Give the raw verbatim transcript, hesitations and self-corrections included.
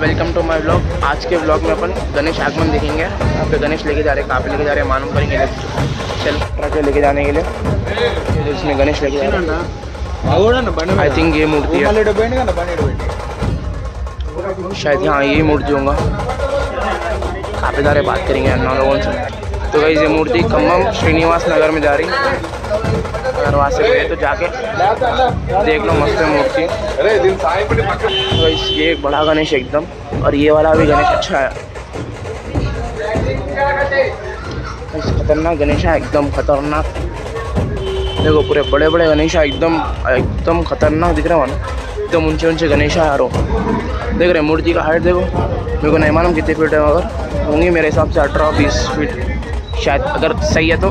Welcome to my vlog. आज के vlog में अपन गणेश आगमन देखेंगे। यहाँ पे गणेश लेके जा रहे हैं, कहाँ पे लेके जा रहे हैं मालूम करेंगे। चल ट्रक लेके जाने के लिए इसमें गणेश लेके जा रहे हैं। आई थिंक ये मूर्ति है शायद, यहाँ यही मूर्ति होगा। कहाँ पे जा रहे बात करेंगे हम लोगों से। तो गाइस ये मूर्ति खम्मम श्रीनिवास नगर में जा रही है। अगर वहाँ से गए तो जाके देख लो, मस्त है मूर्ति। तो इस ये बड़ा गणेश एकदम, और ये वाला भी गणेश अच्छा है। खतरनाक गणेश है एकदम खतरनाक। देखो पूरे बड़े बड़े गणेश है एकदम एकदम खतरनाक दिख रहा है ना, एकदम ऊंचे ऊंचे गणेश है यारो। देख रहे मूर्ति का हाइट देखो, मेरे को नहीं मालूम कितने फीट है, मगर होंगी मेरे हिसाब से अठारह बीस फीट शायद, अगर सही है तो।